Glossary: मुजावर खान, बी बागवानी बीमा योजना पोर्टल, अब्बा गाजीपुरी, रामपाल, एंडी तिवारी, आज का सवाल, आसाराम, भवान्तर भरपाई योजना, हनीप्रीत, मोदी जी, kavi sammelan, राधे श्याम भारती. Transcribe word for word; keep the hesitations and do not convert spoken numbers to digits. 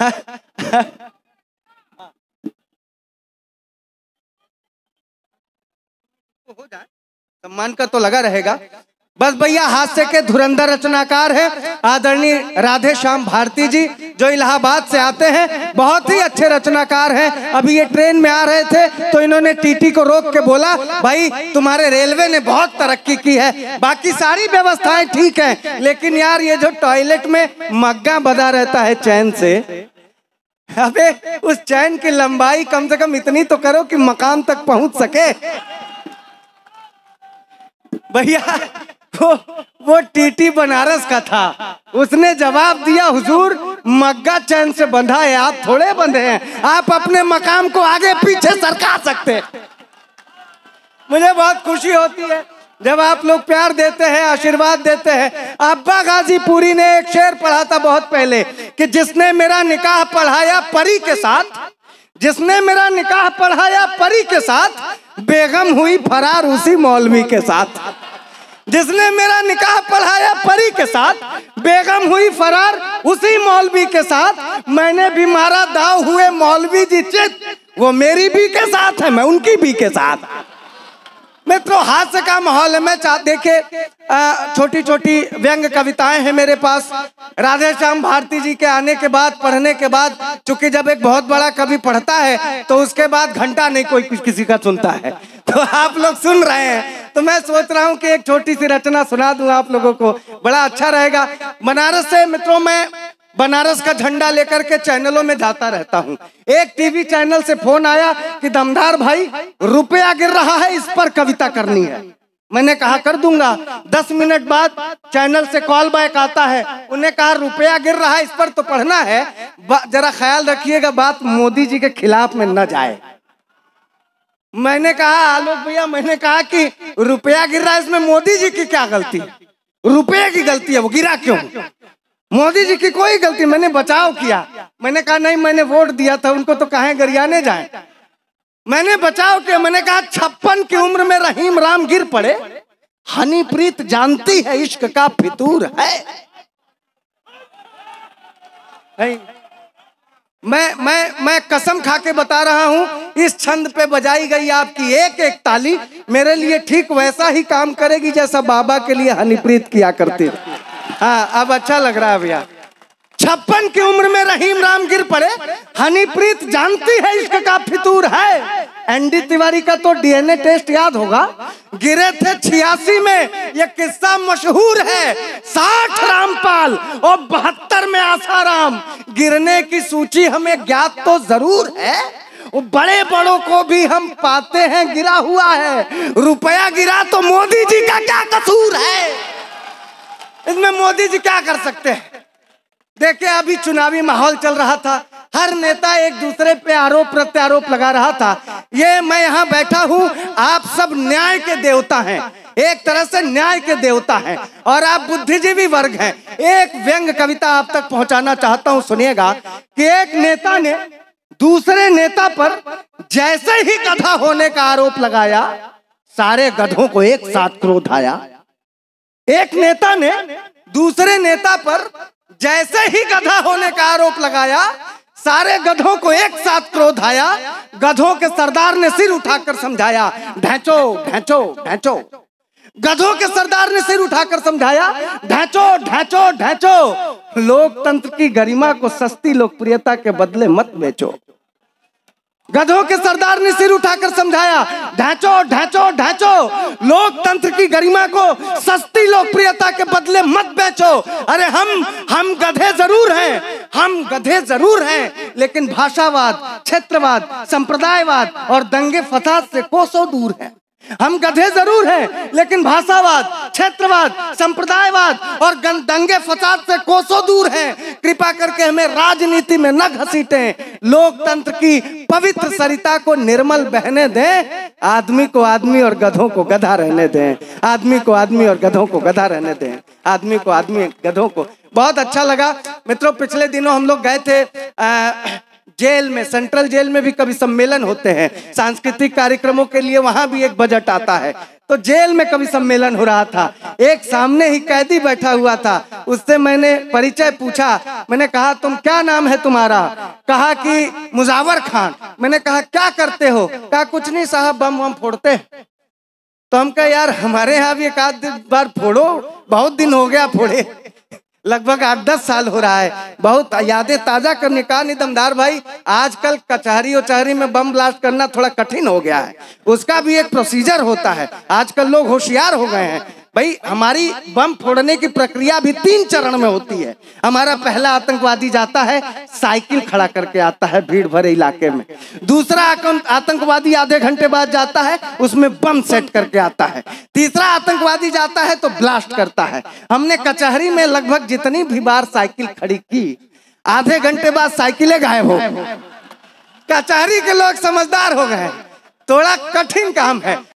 हो जाए, सम्मान का तो लगा रहेगा। बस भैया हास्य के धुरंधर रचनाकार हैं आदरणीय राधे श्याम भारती जी, जो इलाहाबाद से आते हैं, बहुत ही अच्छे रचनाकार हैं। अभी ये ट्रेन में आ रहे थे तो इन्होंने टीटी को रोक के बोला, भाई तुम्हारे रेलवे ने बहुत तरक्की की है, बाकी सारी व्यवस्थाएं ठीक हैं, लेकिन यार ये जो टॉयलेट में मग्गा बधा रहता है चैन से, अबे उस चैन की लंबाई कम से कम इतनी तो करो कि मकाम तक पहुंच सके। भैया वो, वो टीटी बनारस का था, उसने जवाब दिया, हुजूर मग्गा चैन से बंधा है, आप थोड़े बंधे हैं, आप अपने मकाम को आगे पीछे सरका सकते हैं। मुझे बहुत खुशी होती है जब आप लोग प्यार देते हैं, आशीर्वाद देते हैं। अब्बा गाजीपुरी ने एक शेर पढ़ा था बहुत पहले कि जिसने मेरा निकाह पढ़ाया परी के साथ, जिसने मेरा निकाह पढ़ाया परी के साथ, बेगम हुई फरार उसी मौलवी के साथ। जिसने मेरा निकाह पढ़ाया परी के साथ, बेगम हुई फरार उसी मौलवी के साथ, मैंने भी मारा दाव हुए मौलवी जी चित, वो मेरी भी के साथ है, मैं उनकी भी के साथ। मित्रों हास्य का माहौल है। मैं चाहते देखे छोटी छोटी व्यंग कविताएं हैं मेरे पास। राधे श्याम भारती जी के आने के बाद, पढ़ने के बाद, चूंकि जब एक बहुत बड़ा कवि पढ़ता है तो उसके बाद घंटा नहीं कोई किसी का सुनता है, तो आप लोग सुन रहे हैं, तो मैं सोच रहा हूं कि एक छोटी सी रचना सुना दूं आप लोगों को, बड़ा अच्छा रहेगा। बनारस से मित्रों मैं बनारस का झंडा लेकर के चैनलों में जाता रहता हूं। एक टीवी चैनल से फोन आया कि दमदार भाई रुपया गिर रहा है, इस पर कविता करनी है। मैंने कहा कर दूंगा। दस मिनट बाद चैनल से कॉल बैक आता है, उन्हें कहा रुपया गिर रहा है, इस पर तो पढ़ना है, जरा ख्याल रखिएगा बात मोदी जी के खिलाफ में न जाए। मैंने कहा आलोक भैया, मैंने कहा कि रुपया गिर रहा है, इसमें मोदी जी की क्या गलती है, रुपये की गलती है, वो गिरा क्यों, मोदी जी की कोई गलती। मैंने बचाव किया, मैंने कहा नहीं मैंने वोट दिया था उनको, तो कहे गरियाने जाए। मैंने बचाव किया, मैंने कहा छप्पन की उम्र में रहीम राम गिर पड़े, हनीप्रीत जानती है इश्क का फितूर है। मैं मैं मैं कसम खा के बता रहा हूं, इस छंद पे बजाई गई आपकी एक एक ताली मेरे लिए ठीक वैसा ही काम करेगी जैसा बाबा के लिए हनीप्रीत किया करती। हाँ अब अच्छा लग रहा है भैया। छप्पन की उम्र में रहीम राम गिर पड़े, हनीप्रीत जानती है इश्क का फितूर है। एंडी तिवारी का तो डीएनए टेस्ट याद होगा, गिरे थे छियासी में, ये किस्सा मशहूर है। साठ रामपाल और बहत्तर में आसाराम, गिरने की सूची हमें ज्ञात तो जरूर है, बड़े बड़ों को भी हम पाते हैं गिरा हुआ है। रुपया गिरा तो मोदी जी का क्या कसूर है, इसमें मोदी जी क्या कर सकते हैं। देखिए अभी चुनावी माहौल चल रहा था, हर नेता एक दूसरे पे आरोप प्रत्यारोप लगा रहा था। ये मैं यहाँ बैठा हूँ, आप सब न्याय के देवता हैं, एक तरह से न्याय के देवता हैं, और आप बुद्धिजीवी वर्ग हैं। एक व्यंग कविता आप तक पहुँचाना चाहता हूँ, सुनिएगा। कि एक नेता ने दूसरे नेता पर जैसे ही गधा होने का आरोप लगाया, सारे गधों को एक साथ क्रोध आया। एक नेता ने दूसरे नेता पर जैसे ही गधा होने का आरोप लगाया, सारे गधों को एक साथ क्रोध आया। गधों के सरदार ने सिर उठाकर समझाया, ढैंचो ढैंचो ढैंचो। गधों के सरदार ने सिर उठाकर समझाया, ढैंचो ढैंचो ढैंचो। लोकतंत्र की गरिमा को सस्ती लोकप्रियता के बदले मत बेचो। गधों के सरदार ने सिर उठाकर समझाया, ढांचो ढांचो ढांचो। लोकतंत्र की गरिमा को सस्ती लोकप्रियता के बदले मत बेचो। अरे हम हम गधे जरूर हैं, हम गधे जरूर हैं, लेकिन भाषावाद, क्षेत्रवाद, संप्रदायवाद और दंगे फसाद से कोसों दूर हैं। हम गधे जरूर हैं, लेकिन भाषावाद, क्षेत्रवाद, संप्रदायवाद और दंगे फसाद से कोसों दूर हैं। कृपा करके हमें राजनीति में न घसीटें, लोकतंत्र की पवित्र सरिता को निर्मल बहने दें, आदमी को आदमी और गधों को गधा रहने दें, आदमी को आदमी और गधों को गधा रहने दें, आदमी को आदमी गधों को। बहुत अच्छा लगा मित्रों। पिछले दिनों हम लोग गए थे आ, जेल में, सेंट्रल जेल में भी कभी सम्मेलन होते हैं सांस्कृतिक कार्यक्रमों के लिए, वहां भी एक बजट आता है। तो जेल में कवि सम्मेलन हो रहा था, एक सामने ही कैदी बैठा हुआ था, उससे मैंने परिचय पूछा। मैंने कहा तुम क्या नाम है तुम्हारा? कहा कि मुजावर खान। मैंने कहा क्या करते हो? कहा कुछ नहीं साहब, बम बम फोड़ते हैं। तो हम कहा यार हमारे यहाँ भी एक आध बार फोड़ो, बहुत दिन हो गया फोड़े, लगभग आठ दस साल हो रहा है, बहुत यादें ताजा करने का। नहीं दमदार भाई, आजकल कचहरी उचहरी में बम ब्लास्ट करना थोड़ा कठिन हो गया है, उसका भी एक प्रोसीजर होता है, आजकल लोग होशियार हो गए हैं भाई। हमारी बम फोड़ने की प्रक्रिया भी तीन चरण में होती है। हमारा पहला आतंकवादी जाता है, साइकिल खड़ा करके आता है भीड़ भरे इलाके में। दूसरा आतंकवादी आधे घंटे बाद जाता है, उसमें बम सेट करके आता है। तीसरा आतंकवादी जाता है तो ब्लास्ट करता है। हमने कचहरी में लगभग जितनी भी बार साइकिल खड़ी की, आधे घंटे बाद साइकिलें गायब हो। कचहरी के लोग समझदार हो गए, थोड़ा कठिन काम है।